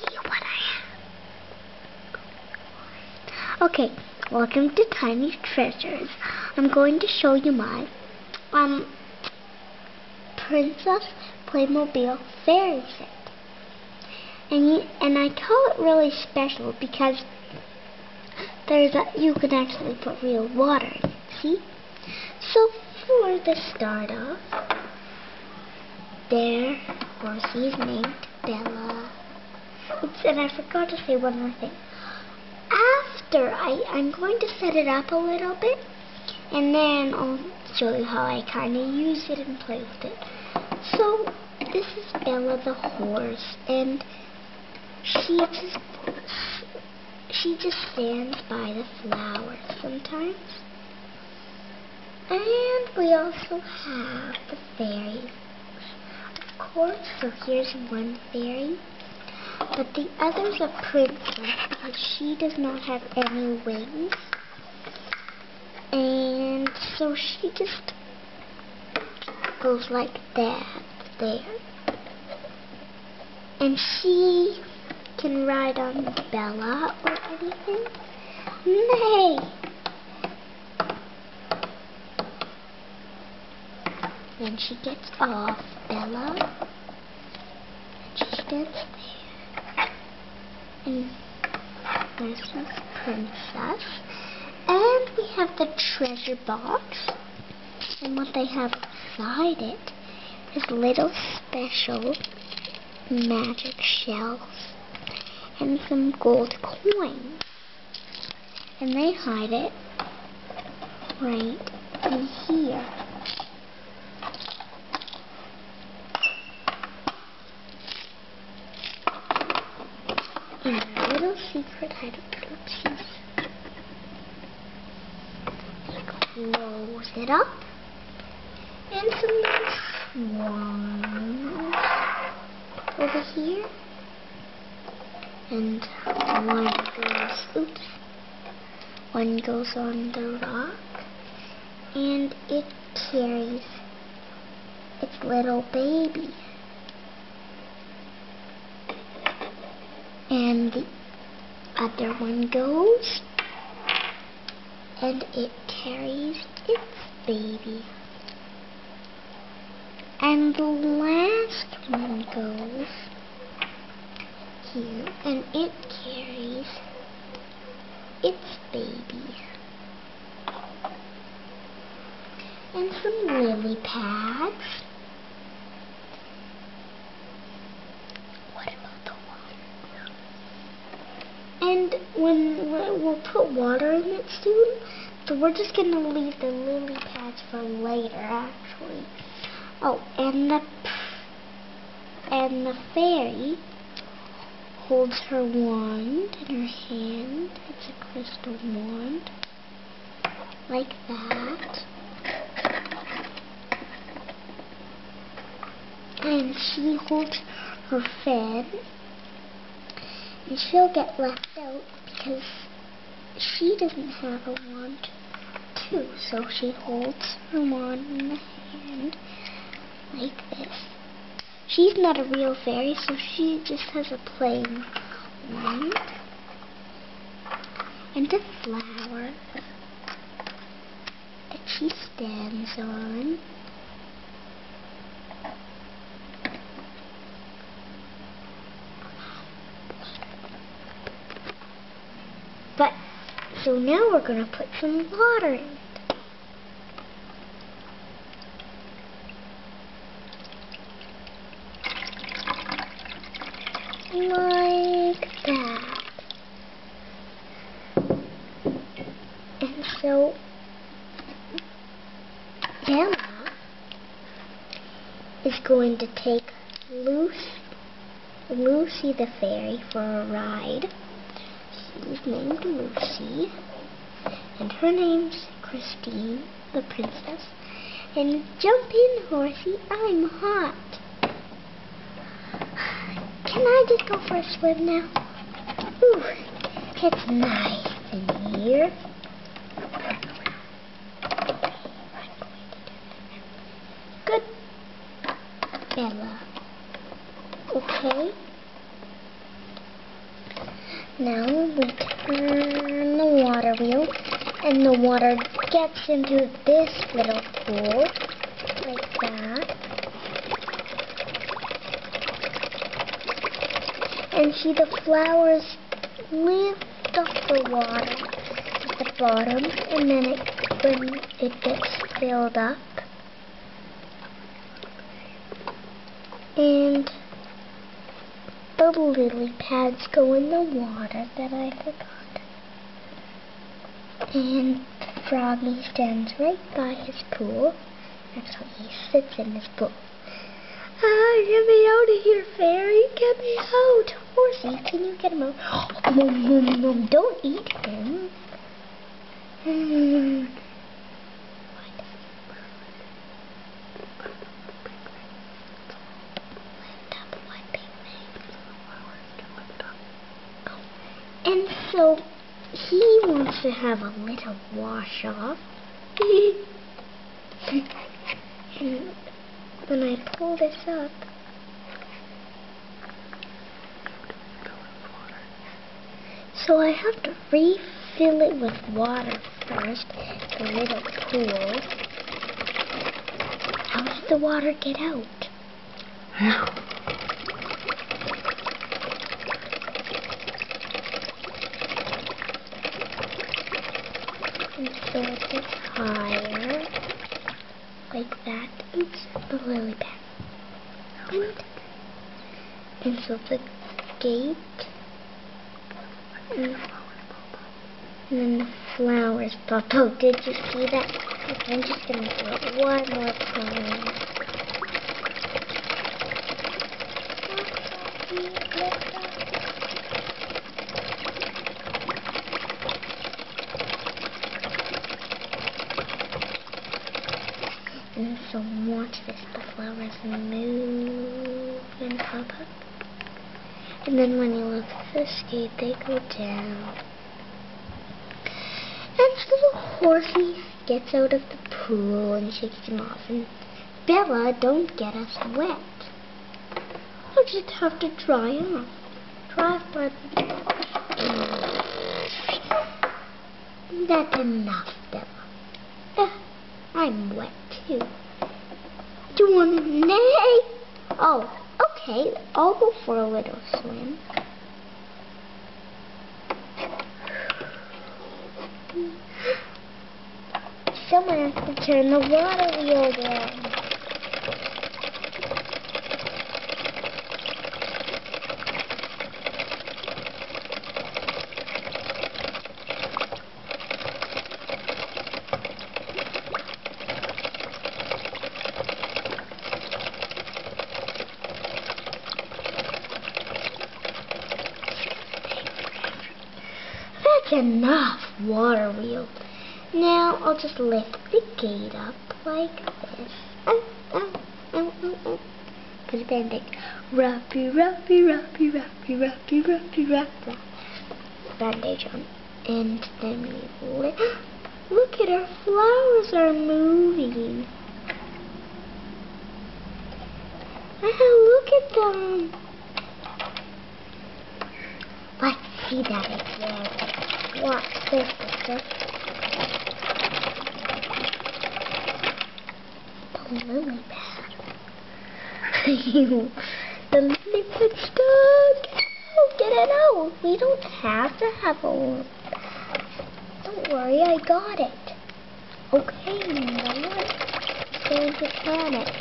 see what I have. Okay, welcome to Tiny Treasures. I'm going to show you my Princess Playmobil fairy set. And I call it really special because you can actually put real water in it, see? So for the start off, there, of course, she's named Bella. Oops, and I forgot to say one more thing. After, I'm going to set it up a little bit, and then I'll show you how I kind of use it and play with it. So, this is Bella the horse, and she just stands by the flowers sometimes. And we also have the fairies, of course. So here's one fairy. But the other's a princess because she does not have any wings. And so she just goes like that there. And she can ride on Bella or anything. Nay! Then she gets off Bella. And she stands there. And there's this princess. And we have the treasure box. And what they have inside it is little special magic shells. And some gold coins. And they hide it right in here. In a little secret little piece. They close it up. And some little swans over here. And one goes on the rock, and it carries its little baby. And the other one goes, and it carries its baby. And the last one goes here, and it carries its baby. And some lily pads. What about the water? And when we'll put water in it soon, so we're just going to leave the lily pads for later, actually. Oh, and the fairy holds her wand in her hand. It's a crystal wand. Like that. And she holds her fan. And she'll get left out because she doesn't have a wand too. So she holds her wand in the hand like this. She's not a real fairy, so she just has a plain wand and a flower that she stands on. But, so now we're going to put some water in. Like that. And so Bella is going to take Lucy the fairy for a ride. She's named Lucy, and her name's Christine the princess. And jump in, horsey, I'm hot. Can I just go for a swim now? Ooh, it's nice in here. Good, Bella. Okay. Now we turn the water wheel, and the water gets into this little pool, like that. And see, the flowers lift off the water at the bottom, and then when it gets filled up, and the lily pads go in the water that I forgot. And Froggy stands right by his pool. Actually, he sits in his pool. Ah, get me out of here, fairy. Get me out. Horsey, can you get him out? No, don't eat him. And so he wants to have a little wash off. And when I pull this up, so I have to refill it with water first, the little pool. How does the water get out? So it gets higher, like that. Oops, the lily pad. And so the gate, and then the flowers pop out. Oh, did you see that? Okay, I'm just gonna do it one more time. And so watch this, the flowers move and pop up. And then when you look at the gate, they go down. And so the horsey gets out of the pool and shakes him off. And Bella, don't get us wet. We'll just have to dry off. Dry off by the... That's enough, Bella. I'm wet too. Do you want to nay? Oh, okay. I'll go for a little swim. Someone has to turn the water wheel down. Enough water wheel. Now I'll just lift the gate up like this. Put a band-aid. Wrap. Band-aid on. And then we lift. Look at our flowers are moving. Oh, look at them. Let's see that again. Watch this, sister. The lily pad. The lily pad stuck. Oh, get it out. We don't have to have a lily pad. Don't worry, I got it. Okay, now let's save the planet.